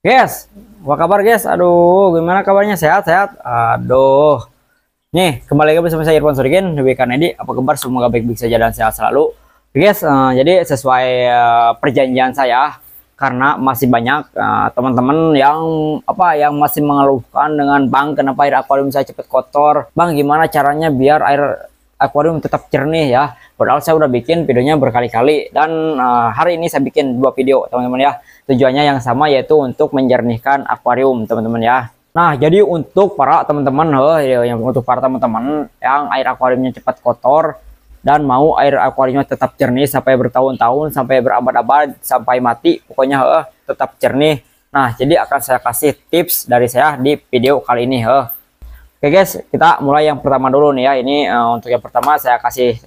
Guys, apa kabar guys? Aduh, gimana kabarnya? Sehat-sehat? Aduh. Nih, kembali lagi bersama saya Irfan Sodikin di WK Nedi. Apa kabar? Semoga baik-baik saja dan sehat selalu. Guys, jadi sesuai perjanjian saya, karena masih banyak teman-teman yang masih mengeluhkan dengan, "Bang, kenapa air akuarium saya cepat kotor? Bang, gimana caranya biar air akuarium tetap jernih ya?" Padahal saya udah bikin videonya berkali-kali, dan hari ini saya bikin dua video teman-teman ya. Tujuannya yang sama, yaitu untuk menjernihkan akuarium teman-teman ya. Nah, jadi untuk para teman-teman yang air akuariumnya cepat kotor dan mau air akuariumnya tetap jernih sampai bertahun-tahun, sampai berabad-abad, sampai mati, pokoknya tetap jernih. Nah, jadi akan saya kasih tips dari saya di video kali ini. Oke guys, kita mulai yang pertama dulu nih ya. Ini untuk yang pertama saya kasih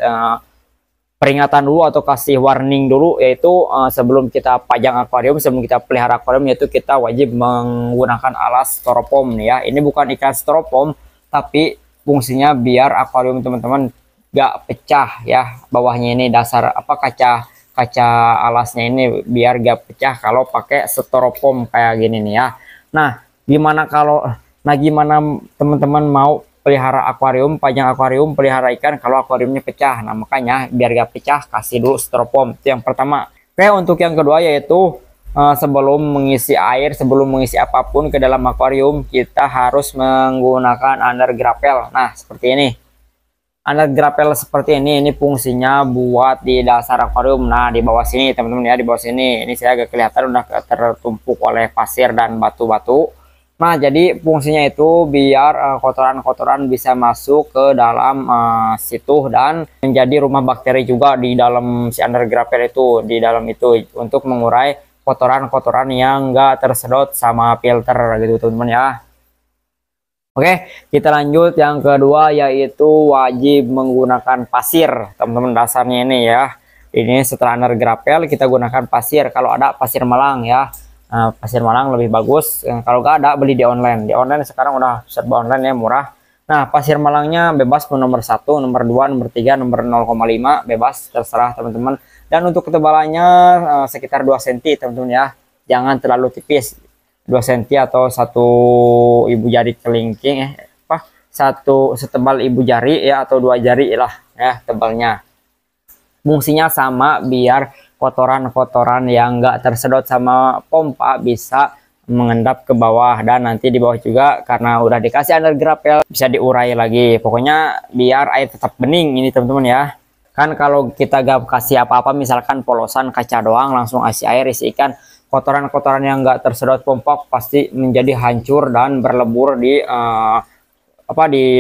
peringatan dulu atau kasih warning dulu, yaitu sebelum kita pajang akuarium, sebelum kita pelihara akuarium, yaitu kita wajib menggunakan alas styrofoam nih ya. Ini bukan ikan styrofoam, tapi fungsinya biar akuarium teman-teman gak pecah ya. Bawahnya ini dasar kaca alasnya ini biar gak pecah kalau pakai styrofoam kayak gini nih ya. Nah, gimana teman-teman mau pelihara akuarium, panjang akuarium, pelihara ikan kalau akuariumnya pecah? Nah, makanya biar gak pecah kasih dulu styrofoam, itu yang pertama. Oke, untuk yang kedua yaitu sebelum mengisi air, sebelum mengisi apapun ke dalam akuarium, kita harus menggunakan under grapel. Nah, seperti ini. Under grapel seperti ini fungsinya buat di dasar akuarium. Nah, di bawah sini teman-teman ya, di bawah sini. Ini saya agak kelihatan udah tertumpuk oleh pasir dan batu-batu. Nah, jadi fungsinya itu biar kotoran-kotoran bisa masuk ke dalam situ dan menjadi rumah bakteri juga di dalam si under grapel itu, di dalam itu, untuk mengurai kotoran-kotoran yang enggak tersedot sama filter gitu teman-teman ya. Oke, kita lanjut yang kedua, yaitu wajib menggunakan pasir teman-teman, dasarnya ini ya. Ini setelah under grapel kita gunakan pasir, kalau ada pasir malang ya. Pasir malang lebih bagus. Kalau nggak ada, beli di online. Di online sekarang udah serba online ya, murah. Nah, pasir malangnya bebas pun, nomor 1, nomor 2, nomor 3, nomor 0,5, bebas, terserah teman-teman. Dan untuk ketebalannya sekitar 2 cm teman-teman ya. Jangan terlalu tipis, 2 cm atau satu ibu jari kelingking setebal ibu jari ya, atau 2 jari lah ya tebalnya. Fungsinya sama, biar kotoran-kotoran yang enggak tersedot sama pompa bisa mengendap ke bawah, dan nanti di bawah juga karena udah dikasih under grapel bisa diurai lagi. Pokoknya biar air tetap bening ini teman-teman ya. Kan kalau kita gak kasih apa-apa, misalkan polosan kaca doang, langsung kasih air isi ikan, kotoran-kotoran yang enggak tersedot pompa pasti menjadi hancur dan berlebur di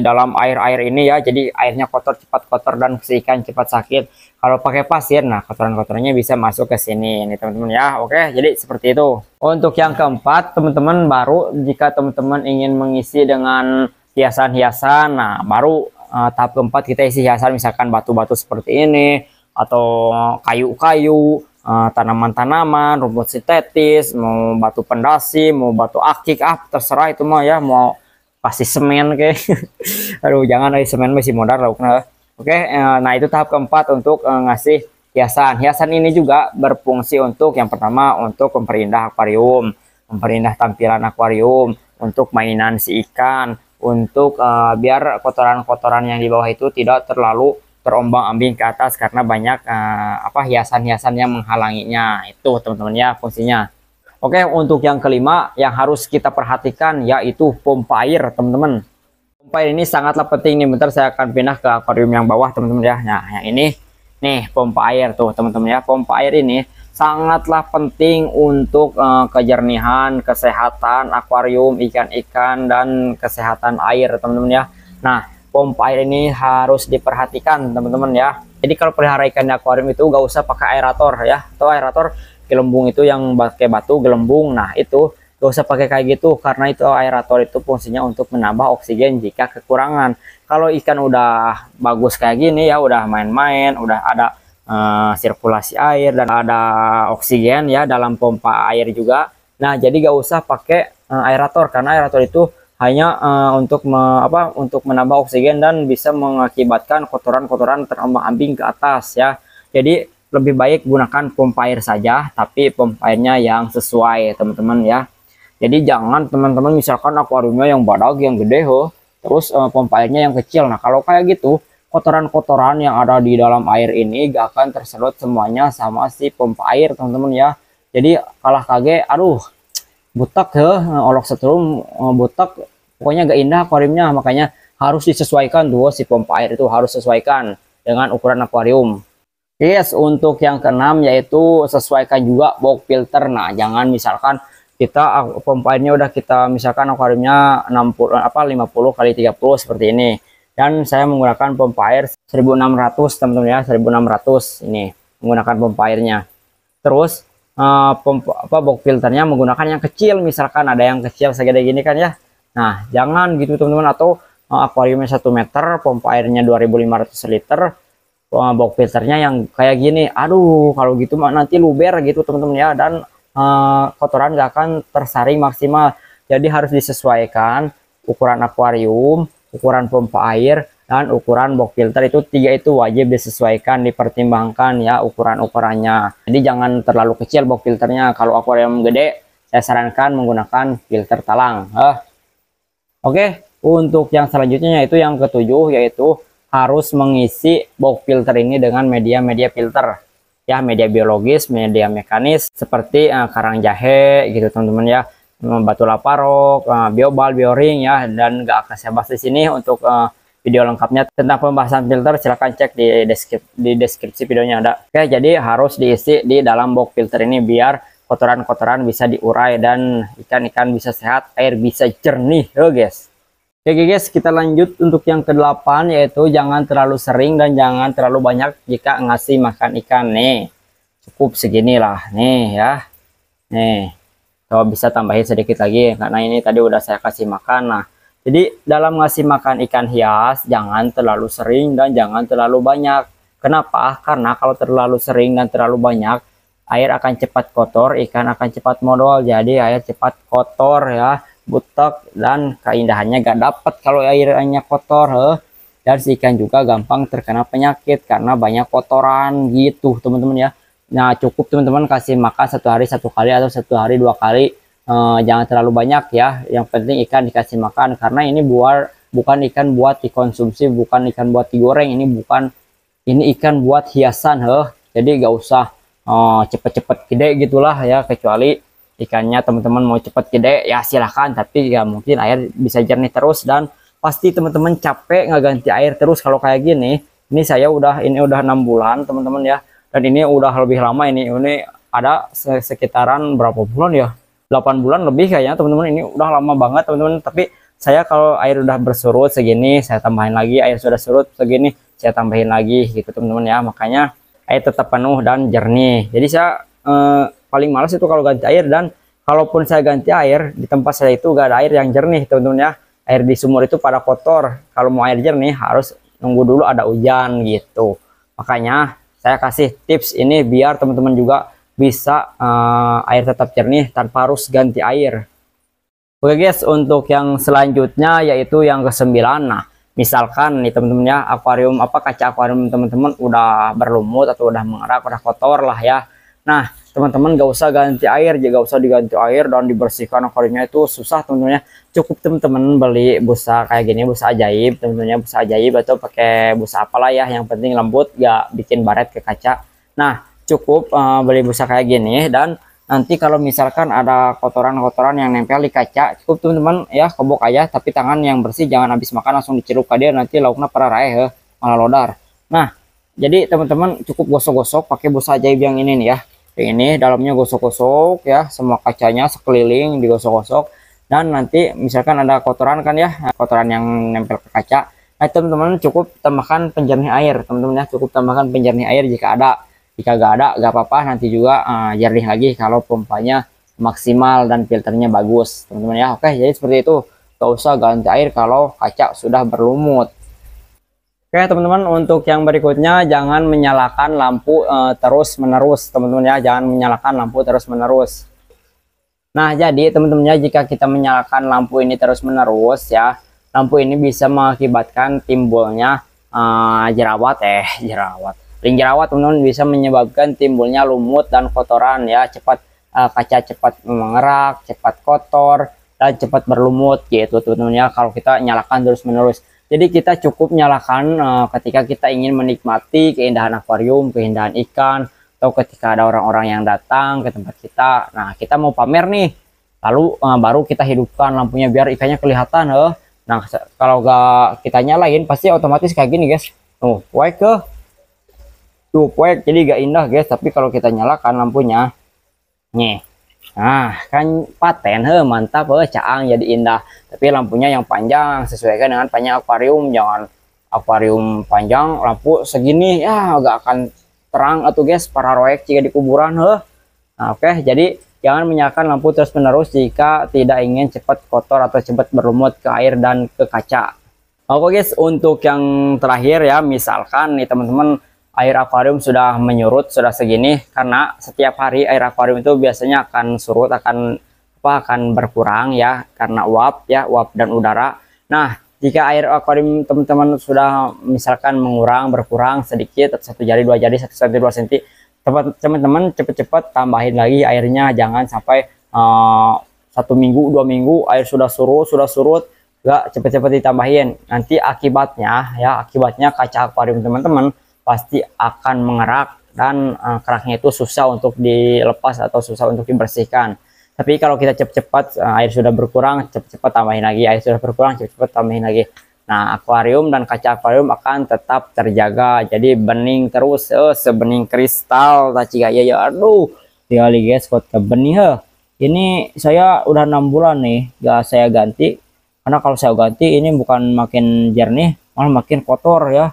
dalam air ini ya. Jadi airnya kotor, cepat kotor, dan si ikan cepat sakit. Kalau pakai pasir, nah kotoran-kotorannya bisa masuk ke sini ini teman-teman ya. Oke, jadi seperti itu. Untuk yang keempat teman-teman, baru jika teman-teman ingin mengisi dengan hiasan-hiasan, nah baru tahap keempat kita isi hiasan, misalkan batu-batu seperti ini, atau kayu-kayu, tanaman-tanaman, rumput sintetis, mau batu pendasi, mau batu akik, terserah itu mah ya, mau pasti semen kayak aduh, jangan, semen masih modal. Oke, nah itu tahap keempat untuk ngasih hiasan. Hiasan ini juga berfungsi untuk yang pertama, untuk memperindah akuarium, memperindah tampilan akuarium, untuk mainan si ikan, untuk biar kotoran-kotoran yang di bawah itu tidak terlalu terombang-ambing ke atas karena banyak hiasan-hiasan yang menghalanginya itu teman-teman ya fungsinya. Oke, untuk yang kelima yang harus kita perhatikan yaitu pompa air, teman-teman. Pompa air ini sangatlah penting nih. Bentar saya akan pindah ke akuarium yang bawah, teman-teman ya. Nah, yang ini nih pompa air tuh, teman-teman ya. Pompa air ini sangatlah penting untuk kejernihan, kesehatan akuarium, ikan-ikan, dan kesehatan air, teman-teman ya. Nah, pompa air ini harus diperhatikan, teman-teman ya. Jadi kalau pelihara ikan di akuarium itu gak usah pakai aerator ya, atau aerator gelembung itu yang pakai batu gelembung. Nah, itu gak usah pakai kayak gitu, karena itu aerator itu fungsinya untuk menambah oksigen jika kekurangan. Kalau ikan udah bagus kayak gini ya, udah main-main, udah ada sirkulasi air dan ada oksigen ya dalam pompa air juga. Nah, jadi gak usah pakai aerator, karena aerator itu hanya untuk menambah oksigen dan bisa mengakibatkan kotoran-kotoran terombang-ambing ke atas ya. Jadi lebih baik gunakan pompa air saja, tapi pompa airnya yang sesuai teman-teman ya. Jadi jangan teman-teman misalkan akuariumnya yang badak yang gede ho, terus pompa airnya yang kecil. Nah kalau kayak gitu, kotoran-kotoran yang ada di dalam air ini gak akan tersedot semuanya sama si pompa air, teman-teman ya. Jadi kalah kaget, aduh butak heh, olok setrum butak, pokoknya gak indah akuariumnya. Makanya harus disesuaikan tuh, si pompa air itu harus sesuaikan dengan ukuran akuarium. Yes, untuk yang keenam yaitu sesuaikan juga box filter. Nah jangan misalkan kita pompa airnya udah kita misalkan akuariumnya 50 kali 30 seperti ini, dan saya menggunakan pompa air 1600 teman-teman ya, 1600 ini menggunakan pompa airnya. Terus box filternya menggunakan yang kecil, misalkan ada yang kecil segede gini kan ya. Nah jangan gitu teman-teman, atau akuariumnya 1 meter pompa airnya 2500 liter, box filternya yang kayak gini. Aduh kalau gitu nanti luber gitu teman-teman ya, dan kotoran gak akan tersaring maksimal. Jadi harus disesuaikan ukuran akuarium, ukuran pompa air, dan ukuran box filter. Itu tiga itu wajib disesuaikan, dipertimbangkan ya ukuran-ukurannya. Jadi jangan terlalu kecil box filternya. Kalau akuarium gede saya sarankan menggunakan filter talang. Oke, untuk yang selanjutnya yaitu yang ketujuh, yaitu harus mengisi box filter ini dengan media-media filter ya, media biologis, media mekanis seperti karang jahe gitu teman-teman ya, batu laparok, biobal, bioring ya. Dan gak akan saya bahas di sini. Untuk video lengkapnya tentang pembahasan filter silahkan cek di deskripsi videonya ada. Oke, jadi harus diisi di dalam box filter ini biar kotoran-kotoran bisa diurai dan ikan-ikan bisa sehat, air bisa jernih loh guys. Oke guys, kita lanjut untuk yang ke-8 yaitu jangan terlalu sering dan jangan terlalu banyak jika ngasih makan ikan. Nih cukup seginilah nih ya, nih kalau bisa tambahin sedikit lagi karena ini tadi udah saya kasih makan. Nah jadi dalam ngasih makan ikan hias jangan terlalu sering dan jangan terlalu banyak. Kenapa? Karena kalau terlalu sering dan terlalu banyak, air akan cepat kotor, ikan akan cepat modal, jadi air cepat kotor ya, butek, dan keindahannya gak dapat kalau airnya kotor dan si ikan juga gampang terkena penyakit karena banyak kotoran gitu teman-teman ya. Nah cukup teman-teman kasih makan 1 hari 1 kali atau 1 hari 2 kali, jangan terlalu banyak ya. Yang penting ikan dikasih makan, karena ini bukan ikan buat dikonsumsi, bukan ikan buat digoreng, ini ikan buat hiasan jadi gak usah cepet-cepet gede gitulah ya. Kecuali ikannya teman-teman mau cepat gede ya silahkan, tapi ya mungkin air bisa jernih terus, dan pasti teman-teman capek nggak ganti air terus kalau kayak gini. Ini saya udah 6 bulan teman-teman ya, dan ini udah lebih lama, ini ada sekitaran berapa bulan ya, 8 bulan lebih kayaknya teman-teman. Ini udah lama banget teman-teman, tapi saya kalau air udah bersurut segini saya tambahin lagi, air sudah surut segini saya tambahin lagi gitu teman-teman ya. Makanya air tetap penuh dan jernih. Jadi saya paling males itu kalau ganti air, dan kalaupun saya ganti air di tempat saya itu gak ada air yang jernih teman-teman ya. Air di sumur itu pada kotor. Kalau mau air jernih harus nunggu dulu ada hujan gitu. Makanya saya kasih tips ini biar teman-teman juga bisa air tetap jernih tanpa harus ganti air. Oke guys, untuk yang selanjutnya yaitu yang ke-9. Nah misalkan nih teman-teman ya, akuarium kaca akuarium teman-teman udah berlumut atau udah mengerak, udah kotor lah ya. Nah teman-teman gak usah ganti air, gak usah diganti air dan dibersihkan akuariumnya itu susah teman-teman. Cukup teman-teman beli busa kayak gini, busa ajaib teman-teman ya, busa ajaib atau pakai busa apalah ya, yang penting lembut gak bikin baret ke kaca. Nah cukup beli busa kayak gini, dan nanti kalau misalkan ada kotoran-kotoran yang nempel di kaca, cukup teman-teman ya kobok aja, tapi tangan yang bersih, jangan habis makan langsung dicelup ke dia, nanti lauknya parah raih malah lodar. Nah jadi teman-teman cukup gosok-gosok pakai busa ajaib yang ini nih ya. Ini dalamnya gosok-gosok ya, semua kacanya sekeliling digosok-gosok, dan nanti misalkan ada kotoran kan ya, kotoran yang nempel ke kaca. Nah teman-teman cukup tambahkan penjernih air teman-teman ya, cukup tambahkan penjernih air jika ada. Jika gak ada gak apa-apa, nanti juga jernih lagi kalau pompanya maksimal dan filternya bagus teman-teman ya. Oke, jadi seperti itu, gak usah ganti air kalau kaca sudah berlumut. Oke teman-teman, untuk yang berikutnya jangan menyalakan lampu terus-menerus teman-teman ya, jangan menyalakan lampu terus-menerus. Nah jadi teman-teman ya, jika kita menyalakan lampu ini terus-menerus ya, lampu ini bisa mengakibatkan timbulnya ring jerawat teman-teman, bisa menyebabkan timbulnya lumut dan kotoran ya, cepat kaca cepat mengerak, cepat kotor, dan cepat berlumut gitu teman-teman ya, kalau kita nyalakan terus-menerus. Jadi kita cukup nyalakan ketika kita ingin menikmati keindahan akuarium, keindahan ikan, atau ketika ada orang-orang yang datang ke tempat kita. Nah, kita mau pamer nih, lalu baru kita hidupkan lampunya biar ikannya kelihatan. Nah, kalau gak kita nyalain pasti otomatis kayak gini guys. Tuh, poek ke. Tuh, poek. Jadi gak indah guys, tapi kalau kita nyalakan lampunya. Nih. Nah, kan paten, mantap, caang jadi indah. Tapi lampunya yang panjang, sesuaikan dengan panjang akuarium. Jangan akuarium panjang, lampu segini ya nggak akan terang atau guys, para roek jika di kuburan. Nah, oke, jadi jangan menyalakan lampu terus-menerus jika tidak ingin cepat kotor atau cepat berlumut ke air dan ke kaca. Oke guys, untuk yang terakhir ya, misalkan nih teman-teman, air akuarium sudah menyurut, sudah segini, karena setiap hari air akuarium itu biasanya akan surut, akan berkurang ya, karena uap ya, uap dan udara. Nah, jika air akuarium teman-teman sudah misalkan mengurang, berkurang sedikit, 1 jari 2 jari, 1 cm 2 cm, teman-teman cepat-cepat tambahin lagi airnya. Jangan sampai 1 minggu 2 minggu air sudah surut nggak cepat-cepat ditambahin. Nanti akibatnya kaca akuarium teman-teman pasti akan mengerak, dan keraknya itu susah untuk dilepas atau susah untuk dibersihkan. Tapi kalau kita cepat-cepat, air sudah berkurang, cepat-cepat tambahin lagi, air sudah berkurang, cepat-cepat tambahin lagi. Nah, akuarium dan kaca akuarium akan tetap terjaga, jadi bening terus, sebening kristal taci gaya ya. Aduh, tinggali guys, buat kebenih. Ini saya udah 6 bulan nih gak saya ganti, karena kalau saya ganti ini bukan makin jernih, malah makin kotor ya.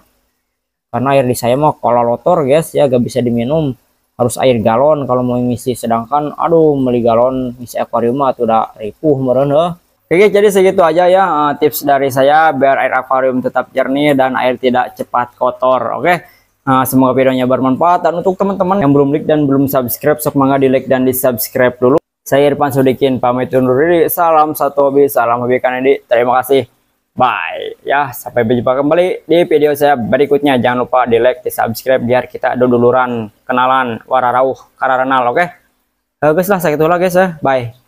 Karena air di saya mah kalau lotor guys ya, gak bisa diminum, harus air galon kalau mau ngisi. Sedangkan aduh, beli galon ngisi akuarium atau udah ripuh merenah. Oke, jadi segitu aja ya tips dari saya biar air akuarium tetap jernih dan air tidak cepat kotor. Oke, semoga videonya bermanfaat, dan untuk teman-teman yang belum like dan belum subscribe, sok mangga di like dan di subscribe dulu. Saya Irfan Sodikin, pamit undur diri. Salam satu hobi, salam hobi ikan ini. Terima kasih. Bye ya, sampai berjumpa kembali di video saya berikutnya. Jangan lupa di like, di subscribe biar kita duduluran kenalan wararauh kararanal. Oke, baguslah, sakit ulah guys ya. Bye.